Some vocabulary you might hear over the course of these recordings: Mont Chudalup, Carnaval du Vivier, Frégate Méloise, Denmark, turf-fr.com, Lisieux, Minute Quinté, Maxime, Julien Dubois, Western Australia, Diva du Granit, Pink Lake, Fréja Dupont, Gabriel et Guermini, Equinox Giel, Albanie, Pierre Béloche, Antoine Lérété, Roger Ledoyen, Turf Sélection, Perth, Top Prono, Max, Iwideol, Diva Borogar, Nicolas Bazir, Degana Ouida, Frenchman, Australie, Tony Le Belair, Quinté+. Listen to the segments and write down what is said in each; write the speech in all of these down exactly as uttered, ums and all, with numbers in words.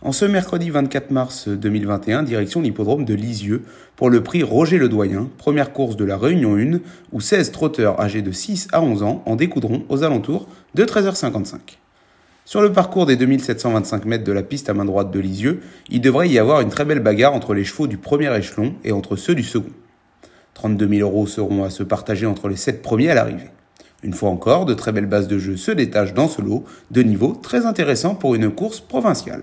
En ce mercredi vingt-quatre mars deux mille vingt et un, direction l'hippodrome de Lisieux pour le prix Roger Ledoyen, première course de la Réunion un, où seize trotteurs âgés de six à onze ans en découdront aux alentours de treize heures cinquante-cinq. Sur le parcours des deux mille sept cent vingt-cinq mètres de la piste à main droite de Lisieux, il devrait y avoir une très belle bagarre entre les chevaux du premier échelon et entre ceux du second. trente-deux mille euros seront à se partager entre les sept premiers à l'arrivée. Une fois encore, de très belles bases de jeu se détachent dans ce lot, de niveau très intéressant pour une course provinciale.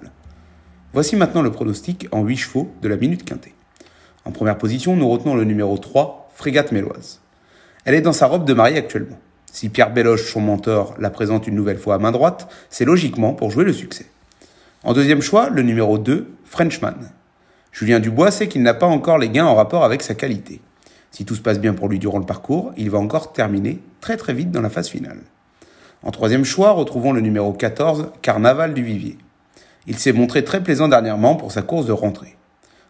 Voici maintenant le pronostic en huit chevaux de la Minute Quinté. En première position, nous retenons le numéro trois, Frégate Méloise. Elle est dans sa robe de mariée actuellement. Si Pierre Béloche, son mentor, la présente une nouvelle fois à main droite, c'est logiquement pour jouer le succès. En deuxième choix, le numéro deux, Frenchman. Julien Dubois sait qu'il n'a pas encore les gains en rapport avec sa qualité. Si tout se passe bien pour lui durant le parcours, il va encore terminer très très vite dans la phase finale. En troisième choix, retrouvons le numéro quatorze, Carnaval du Vivier. Il s'est montré très plaisant dernièrement pour sa course de rentrée.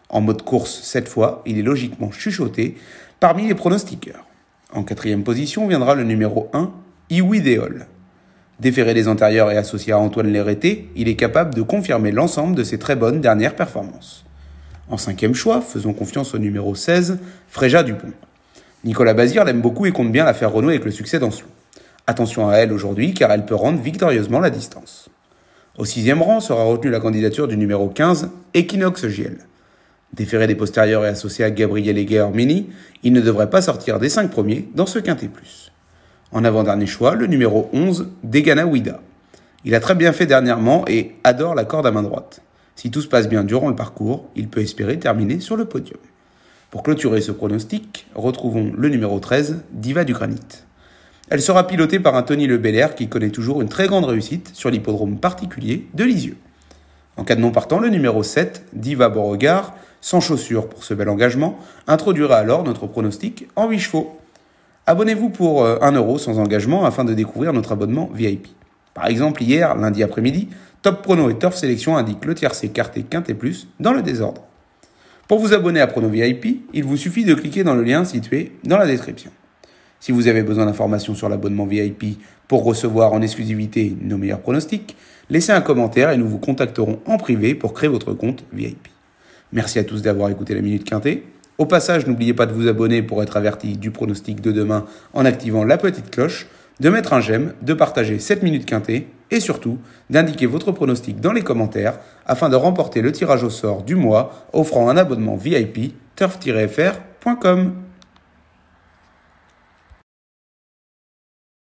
En mode course, cette fois, il est logiquement chuchoté parmi les pronostiqueurs. En quatrième position viendra le numéro un, Iwideol. Déféré des antérieurs et associé à Antoine Lérété, il est capable de confirmer l'ensemble de ses très bonnes dernières performances. En cinquième choix, faisons confiance au numéro seize, Fréja Dupont. Nicolas Bazir l'aime beaucoup et compte bien la faire renouer avec le succès dans ce lot. Attention à elle aujourd'hui car elle peut rendre victorieusement la distance. Au sixième rang sera retenue la candidature du numéro quinze, Equinox Giel. Déféré des postérieurs et associé à Gabriel et Guermini, il ne devrait pas sortir des cinq premiers dans ce Quinté plus. En avant-dernier choix, le numéro onze, Degana Ouida. Il a très bien fait dernièrement et adore la corde à main droite. Si tout se passe bien durant le parcours, il peut espérer terminer sur le podium. Pour clôturer ce pronostic, retrouvons le numéro treize, Diva du Granit. Elle sera pilotée par un Tony Le Belair qui connaît toujours une très grande réussite sur l'hippodrome particulier de Lisieux. En cas de non partant, le numéro sept, Diva Borogar, sans chaussures pour ce bel engagement, introduira alors notre pronostic en huit chevaux. Abonnez-vous pour un euro sans engagement afin de découvrir notre abonnement V I P. Par exemple, hier, lundi après-midi, Top Prono et Turf Sélection indiquent le tiercé Quinté Quinté+ dans le désordre. Pour vous abonner à Prono V I P, il vous suffit de cliquer dans le lien situé dans la description. Si vous avez besoin d'informations sur l'abonnement V I P pour recevoir en exclusivité nos meilleurs pronostics, laissez un commentaire et nous vous contacterons en privé pour créer votre compte V I P. Merci à tous d'avoir écouté la Minute Quinté. Au passage, n'oubliez pas de vous abonner pour être averti du pronostic de demain en activant la petite cloche, de mettre un j'aime, de partager cette Minute Quinté et surtout d'indiquer votre pronostic dans les commentaires afin de remporter le tirage au sort du mois offrant un abonnement V I P turf tiret f r point com.